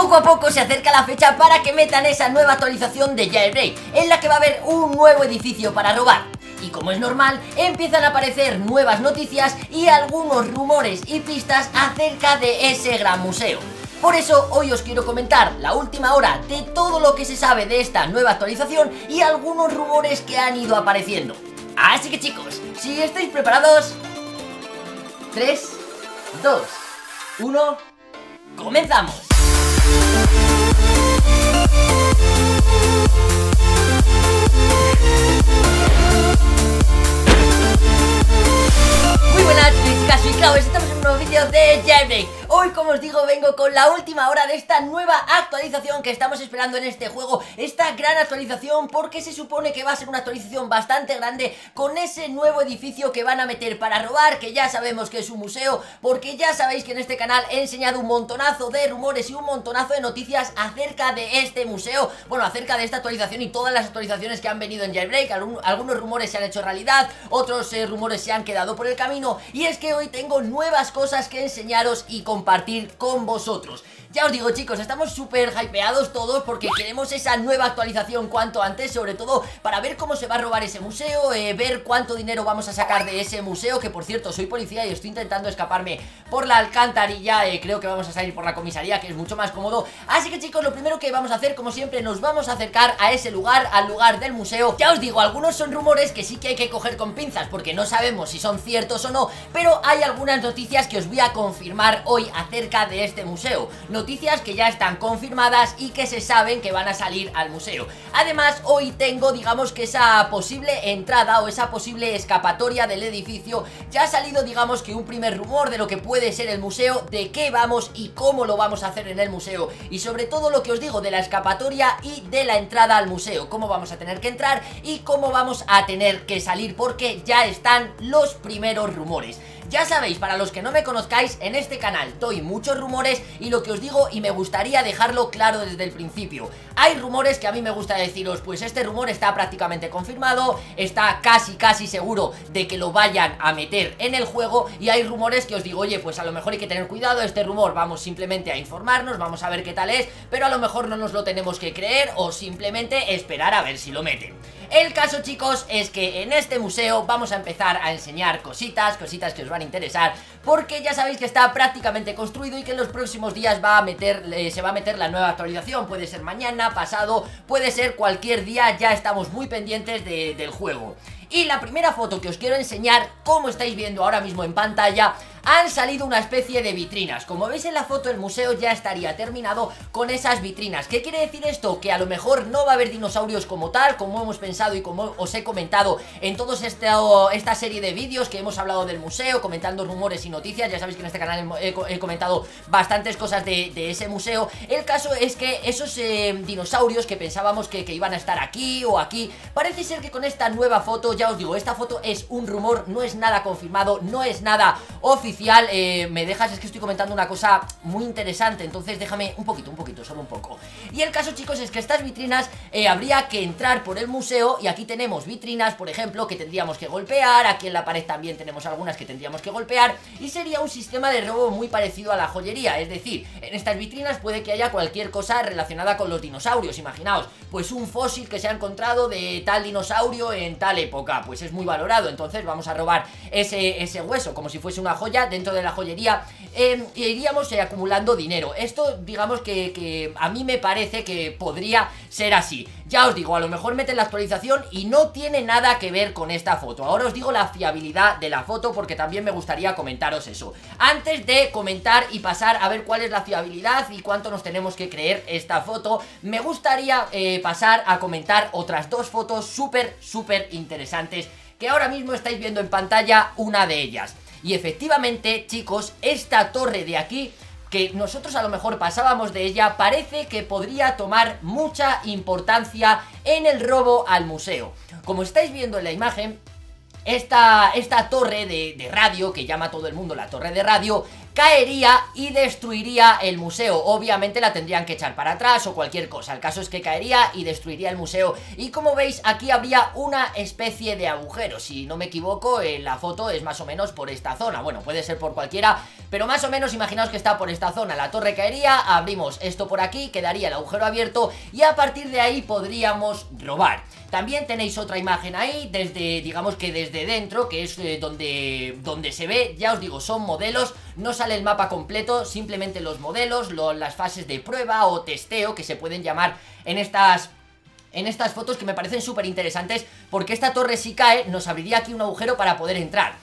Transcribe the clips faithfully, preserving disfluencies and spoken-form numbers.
Poco a poco se acerca la fecha para que metan esa nueva actualización de Jailbreak, en la que va a haber un nuevo edificio para robar. Y como es normal, empiezan a aparecer nuevas noticias y algunos rumores y pistas acerca de ese gran museo. Por eso hoy os quiero comentar la última hora de todo lo que se sabe de esta nueva actualización y algunos rumores que han ido apareciendo. Así que chicos, si estáis preparados... tres, dos, uno... ¡Comenzamos! Muy buenas chicas, soy Krao, estamos en un nuevo vídeo de Jailbreak. Hoy, como os digo, vengo con la última hora de esta nueva actualización que estamos esperando en este juego. Esta gran actualización, porque se supone que va a ser una actualización bastante grande, con ese nuevo edificio que van a meter para robar, que ya sabemos que es un museo, porque ya sabéis que en este canal he enseñado un montonazo de rumores y un montonazo de noticias acerca de este museo. Bueno, acerca de esta actualización y todas las actualizaciones que han venido en Jailbreak. Algunos rumores se han hecho realidad, otros eh, rumores se han quedado por el camino. Y es que hoy tengo nuevas cosas que enseñaros y compartir compartir con vosotros. Ya os digo chicos, estamos súper hypeados todos porque queremos esa nueva actualización cuanto antes, sobre todo para ver cómo se va a robar ese museo, eh, ver cuánto dinero vamos a sacar de ese museo, que por cierto soy policía y estoy intentando escaparme por la alcantarilla, eh, creo que vamos a salir por la comisaría, que es mucho más cómodo. Así que chicos, lo primero que vamos a hacer, como siempre, nos vamos a acercar a ese lugar, al lugar del museo. Ya os digo, algunos son rumores que sí que hay que coger con pinzas porque no sabemos si son ciertos o no, pero hay algunas noticias que os voy a confirmar hoy acerca de este museo. Noticias que ya están confirmadas y que se saben que van a salir al museo. Además, hoy tengo, digamos, que esa posible entrada o esa posible escapatoria del edificio. Ya ha salido, digamos, que un primer rumor de lo que puede ser el museo, de qué vamos y cómo lo vamos a hacer en el museo. Y sobre todo lo que os digo de la escapatoria y de la entrada al museo. Cómo vamos a tener que entrar y cómo vamos a tener que salir, porque ya están los primeros rumores. Ya sabéis, para los que no me conozcáis, en este canal doy muchos rumores y lo que os digo, y me gustaría dejarlo claro desde el principio. Hay rumores que a mí me gusta deciros, pues este rumor está prácticamente confirmado, está casi casi seguro de que lo vayan a meter en el juego, y hay rumores que os digo, oye, pues a lo mejor hay que tener cuidado, este rumor vamos simplemente a informarnos, vamos a ver qué tal es, pero a lo mejor no nos lo tenemos que creer o simplemente esperar a ver si lo meten. El caso, chicos, es que en este museo vamos a empezar a enseñar cositas, cositas que os van a interesar, porque ya sabéis que está prácticamente construido y que en los próximos días va a meter, eh, se va a meter la nueva actualización. Puede ser mañana, pasado, puede ser cualquier día, ya estamos muy pendientes de, del juego. Y la primera foto que os quiero enseñar, como estáis viendo ahora mismo en pantalla, han salido una especie de vitrinas. Como veis en la foto, el museo ya estaría terminado con esas vitrinas. ¿Qué quiere decir esto? Que a lo mejor no va a haber dinosaurios como tal, como hemos pensado y como os he comentado en toda esta serie de vídeos que hemos hablado del museo, comentando rumores y noticias. Ya sabéis que en este canal he, he comentado bastantes cosas de, de ese museo. El caso es que esos eh, dinosaurios que pensábamos que, que iban a estar aquí o aquí, parece ser que con esta nueva foto, ya os digo, esta foto es un rumor, no es nada confirmado, no es nada oficial. eh, Me dejas, es que estoy comentando una cosa muy interesante, entonces déjame un poquito, un poquito, solo un poco. Y el caso, chicos, es que estas vitrinas eh, habría que entrar por el museo, y aquí tenemos vitrinas, por ejemplo, que tendríamos que golpear. Aquí en la pared también tenemos algunas que tendríamos que golpear, y sería un sistema de robo muy parecido a la joyería. Es decir, en estas vitrinas puede que haya cualquier cosa relacionada con los dinosaurios. Imaginaos, pues un fósil que se ha encontrado de tal dinosaurio en tal época, pues es muy valorado, entonces vamos a robar ese, ese hueso, como si fuese una joya dentro de la joyería, eh, e iríamos eh, acumulando dinero. Esto, digamos que, que a mí me parece que podría ser así. Ya os digo, a lo mejor meten la actualización y no tiene nada que ver con esta foto. Ahora os digo la fiabilidad de la foto, porque también me gustaría comentaros eso. Antes de comentar y pasar a ver cuál es la fiabilidad y cuánto nos tenemos que creer esta foto, me gustaría eh, pasar a comentar otras dos fotos súper, súper interesantes que ahora mismo estáis viendo en pantalla una de ellas. Y efectivamente, chicos, esta torre de aquí, que nosotros a lo mejor pasábamos de ella, parece que podría tomar mucha importancia en el robo al museo. Como estáis viendo en la imagen, esta, esta torre de, de radio, que llama todo el mundo la torre de radio, caería y destruiría el museo. Obviamente la tendrían que echar para atrás o cualquier cosa. El caso es que caería y destruiría el museo. Y como veis, aquí habría una especie de agujero. Si no me equivoco, eh, la foto es más o menos por esta zona. Bueno, puede ser por cualquiera, pero más o menos imaginaos que está por esta zona. La torre caería, abrimos esto por aquí, quedaría el agujero abierto y a partir de ahí podríamos robar. También tenéis otra imagen ahí, desde, digamos que desde dentro, que es eh, donde, donde se ve, ya os digo, son modelos, no sale el mapa completo, simplemente los modelos, lo, las fases de prueba o testeo que se pueden llamar en estas... en estas fotos, que me parecen súper interesantes, porque esta torre si cae nos abriría aquí un agujero para poder entrar.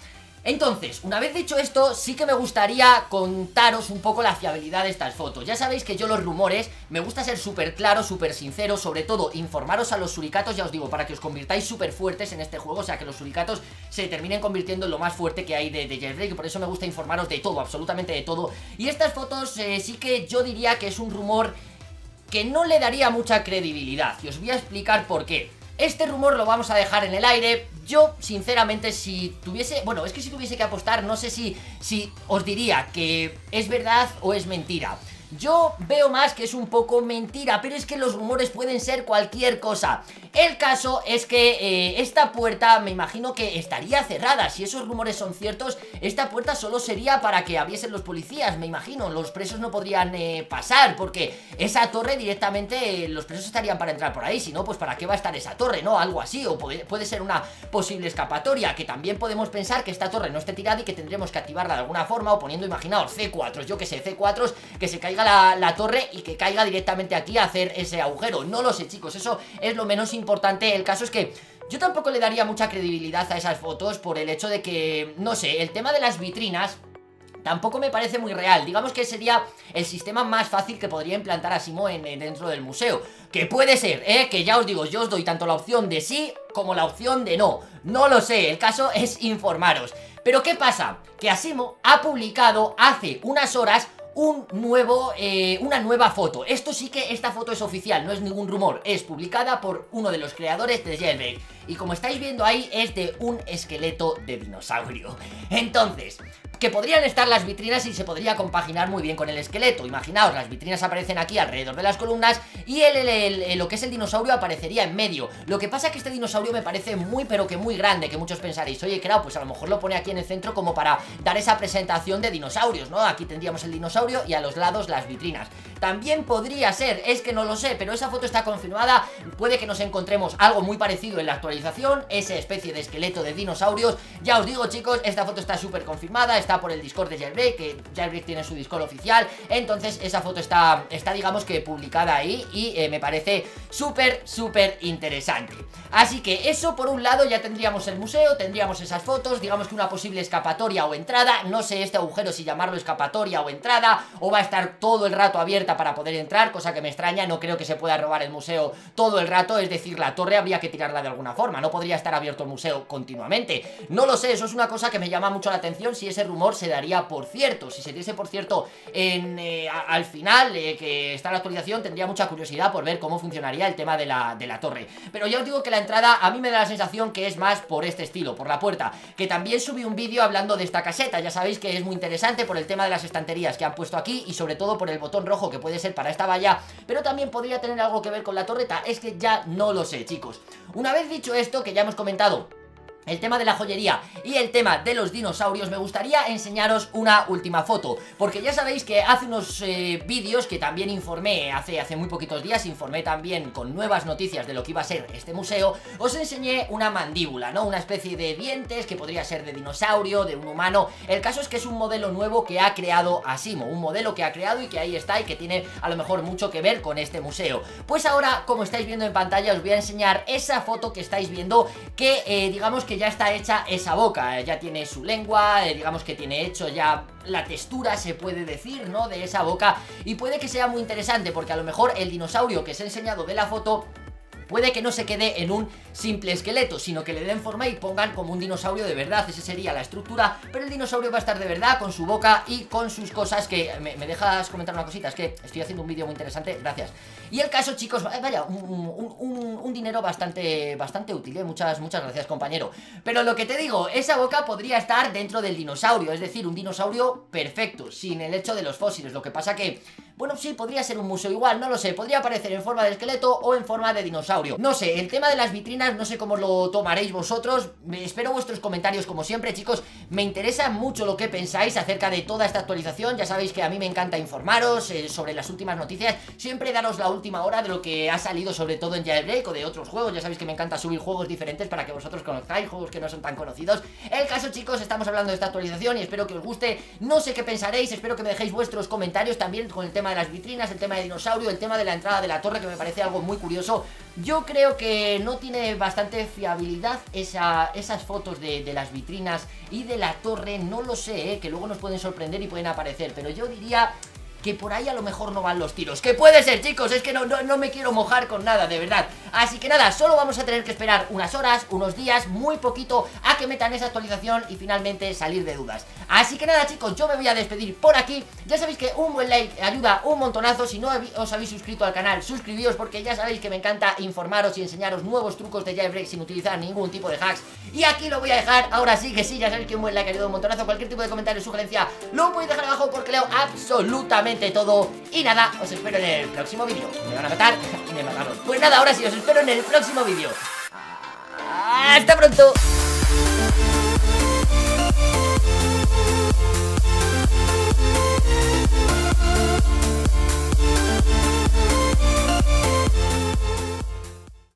Entonces, una vez dicho esto, sí que me gustaría contaros un poco la fiabilidad de estas fotos. Ya sabéis que yo los rumores, me gusta ser súper claro, súper sincero, sobre todo informaros a los suricatos, ya os digo, para que os convirtáis súper fuertes en este juego, o sea, que los suricatos se terminen convirtiendo en lo más fuerte que hay de, de Jailbreak, por eso me gusta informaros de todo, absolutamente de todo. Y estas fotos eh, sí que yo diría que es un rumor que no le daría mucha credibilidad, y os voy a explicar por qué. Este rumor lo vamos a dejar en el aire. Yo, sinceramente, si tuviese... Bueno, es que si tuviese que apostar, no sé si, si os diría que es verdad o es mentira. Yo veo más que es un poco mentira, pero es que los rumores pueden ser cualquier cosa. El caso es que eh, esta puerta me imagino que estaría cerrada. Si esos rumores son ciertos, esta puerta solo sería para que abriesen los policías, me imagino. Los presos no podrían eh, pasar, porque esa torre directamente eh, los presos estarían para entrar por ahí. Si no, pues para qué va a estar esa torre, ¿no? Algo así, o puede, puede ser una posible escapatoria. Que también podemos pensar que esta torre no esté tirada y que tendremos que activarla de alguna forma, o poniendo, imaginaos, ce cuatro, yo que sé, ce cuatro, que se caiga La, la torre y que caiga directamente aquí a hacer ese agujero. No lo sé, chicos, eso es lo menos importante. El caso es que yo tampoco le daría mucha credibilidad a esas fotos, por el hecho de que, no sé, el tema de las vitrinas tampoco me parece muy real. Digamos que sería el sistema más fácil que podría implantar Asimo en, en, dentro del museo. Que puede ser, ¿eh? Que ya os digo, yo os doy tanto la opción de sí como la opción de no. No lo sé, el caso es informaros. Pero ¿qué pasa? Que Asimo ha publicado hace unas horas un nuevo, eh, una nueva foto. Esto sí que, esta foto es oficial, no es ningún rumor, es publicada por uno de los creadores de Jailbreak, y como estáis viendo ahí, es de un esqueleto de dinosaurio. Entonces, que podrían estar las vitrinas y se podría compaginar muy bien con el esqueleto. Imaginaos, las vitrinas aparecen aquí alrededor de las columnas y el, el, el, el, lo que es el dinosaurio aparecería en medio. Lo que pasa es que este dinosaurio me parece muy pero que muy grande, que muchos pensaréis, oye, Krao, pues a lo mejor lo pone aquí en el centro como para dar esa presentación de dinosaurios, ¿no? Aquí tendríamos el dinosaurio y a los lados las vitrinas. También podría ser, es que no lo sé, pero esa foto está confirmada. Puede que nos encontremos algo muy parecido en la actualización, esa especie de esqueleto de dinosaurios. Ya os digo, chicos, esta foto está súper confirmada, está por el Discord de Jailbreak, que Jailbreak tiene su Discord oficial. Entonces esa foto está, está digamos que publicada ahí, y eh, me parece súper, súper interesante. Así que eso por un lado, ya tendríamos el museo, tendríamos esas fotos, digamos que una posible escapatoria o entrada. No sé este agujero si llamarlo escapatoria o entrada, o va a estar todo el rato abierta para poder entrar, cosa que me extraña. No creo que se pueda robar el museo todo el rato, es decir, la torre habría que tirarla de alguna forma, no podría estar abierto el museo continuamente. No lo sé, eso es una cosa que me llama mucho la atención, si ese rumor se daría por cierto. Si se diese por cierto en, eh, a, al final eh, que está la actualización, tendría mucha curiosidad por ver cómo funcionaría el tema de la, de la torre. Pero ya os digo que la entrada a mí me da la sensación que es más por este estilo, por la puerta. Que también subí un vídeo hablando de esta caseta, ya sabéis que es muy interesante por el tema de las estanterías que han puesto aquí y sobre todo por el botón rojo que puede ser para esta valla, pero también podría tener algo que ver con la torreta, es que ya no lo sé, chicos. Una vez dicho esto, que ya hemos comentado el tema de la joyería y el tema de los dinosaurios, me gustaría enseñaros una última foto, porque ya sabéis que hace unos eh, vídeos que también informé, hace, hace muy poquitos días, informé también con nuevas noticias de lo que iba a ser este museo. Os enseñé una mandíbula, ¿no? Una especie de dientes que podría ser de dinosaurio, de un humano. El caso es que es un modelo nuevo que ha creado Asimo, un modelo que ha creado y que ahí está y que tiene a lo mejor mucho que ver con este museo. Pues ahora, como estáis viendo en pantalla, os voy a enseñar esa foto que estáis viendo, que eh, digamos que ya está hecha esa boca, ya tiene su lengua, eh, digamos que tiene hecho ya la textura, se puede decir, ¿no?, de esa boca. Y puede que sea muy interesante, porque a lo mejor el dinosaurio que os he enseñado de la foto Puede que no se quede en un simple esqueleto, sino que le den forma y pongan como un dinosaurio de verdad. Esa sería la estructura, pero el dinosaurio va a estar de verdad con su boca y con sus cosas. Que me, me dejas comentar una cosita, es que estoy haciendo un vídeo muy interesante, gracias. Y el caso, chicos, vaya, un, un, un, un dinero bastante, bastante útil, ¿eh? Muchas, muchas gracias, compañero. Pero lo que te digo, esa boca podría estar dentro del dinosaurio, es decir, un dinosaurio perfecto, sin el hecho de los fósiles. Lo que pasa que, bueno, sí, podría ser un museo igual, no lo sé, podría aparecer en forma de esqueleto o en forma de dinosaurio. No sé, el tema de las vitrinas, no sé cómo lo tomaréis vosotros. Espero vuestros comentarios como siempre, chicos. Me interesa mucho lo que pensáis acerca de toda esta actualización. Ya sabéis que a mí me encanta informaros eh, sobre las últimas noticias. Siempre daros la última hora de lo que ha salido, sobre todo en Jailbreak o de otros juegos. Ya sabéis que me encanta subir juegos diferentes para que vosotros conozcáis juegos que no son tan conocidos. El caso, chicos, estamos hablando de esta actualización y espero que os guste. No sé qué pensaréis, espero que me dejéis vuestros comentarios también con el tema de las vitrinas, el tema de dinosaurio, el tema de la entrada de la torre, que me parece algo muy curioso. Yo creo que no tiene bastante fiabilidad esa, esas fotos de, de las vitrinas y de la torre, no lo sé, ¿eh? Que luego nos pueden sorprender y pueden aparecer, pero yo diría que por ahí a lo mejor no van los tiros. Que puede ser, chicos, es que no, no, no me quiero mojar con nada, de verdad. Así que nada, solo vamos a tener que esperar unas horas, unos días, muy poquito, a que metan esa actualización y finalmente salir de dudas. Así que nada, chicos, yo me voy a despedir por aquí. Ya sabéis que un buen like ayuda un montonazo. Si no os habéis suscrito al canal, suscribíos, porque ya sabéis que me encanta informaros y enseñaros nuevos trucos de Jailbreak sin utilizar ningún tipo de hacks. Y aquí lo voy a dejar, ahora sí que sí, ya sabéis que un buen like ayuda un montonazo. Cualquier tipo de comentario o sugerencia lo podéis dejar abajo, porque leo absolutamente todo. Y nada, os espero en el próximo vídeo. Me van a matar, me mataron. Pues nada, ahora sí, os espero en el próximo vídeo. Hasta pronto.